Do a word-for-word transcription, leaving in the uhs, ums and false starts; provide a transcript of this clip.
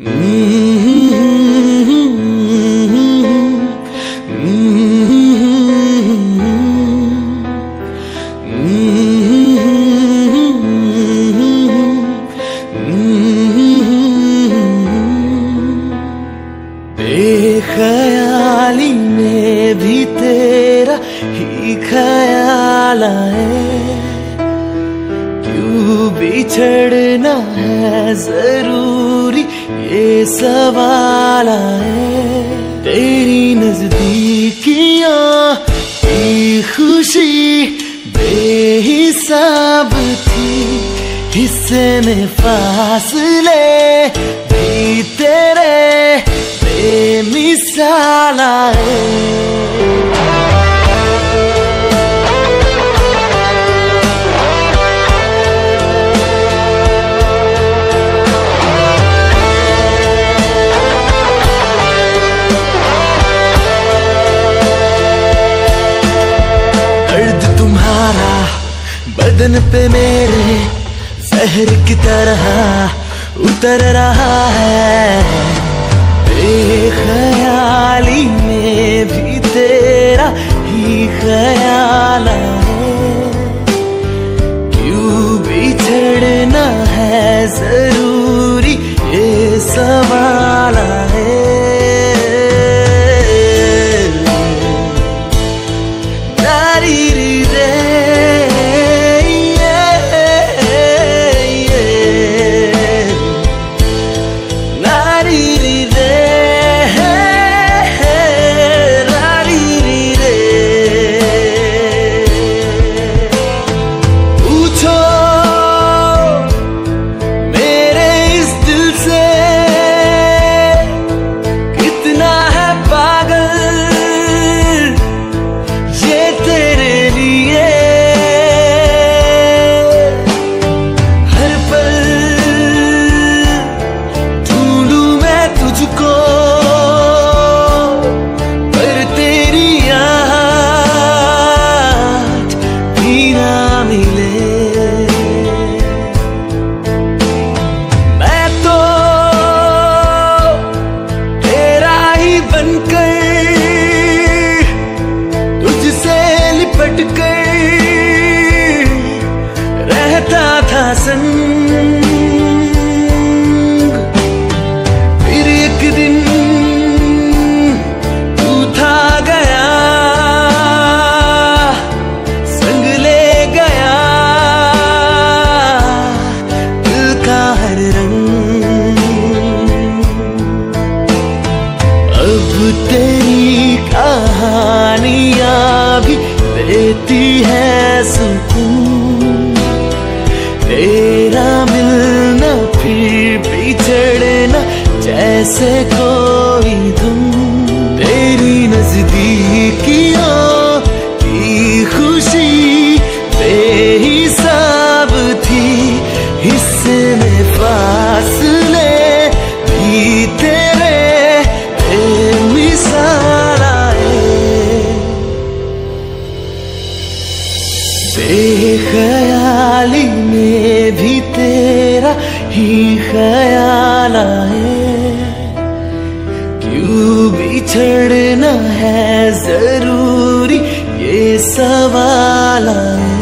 बेखयाली में भी तेरा ही खयाल आए, क्यों बिछड़ना है जरूरी ये सवाल आए। तेरी नजदीकियाँ की खुशी बेहिसाब थी, हिस्से में फासले भी तेरे बेमिसाल आए। बदन पे मेरे जहर की तरह उतर रहा है, बेखयाली में भी तेरा ही खयाल है, क्यों बिछड़ना है जरूरी ये सवाल है। फिर एक दिन तू था गया, संग ले गया दिल का हर रंग। अब तेरी कहानियां भी देती है सुकून, तेरा मिलना फिर बिछड़ना जैसे कोई धुन। तेरी नजदीकियों की खुशी बेहिसाब थी, हिस्से में फासले भी तेरे बेमिसाल आए। बेखयाली में भी तेरा ही खयाल आए, क्यों बिछड़ना है जरूरी ये सवाल आए।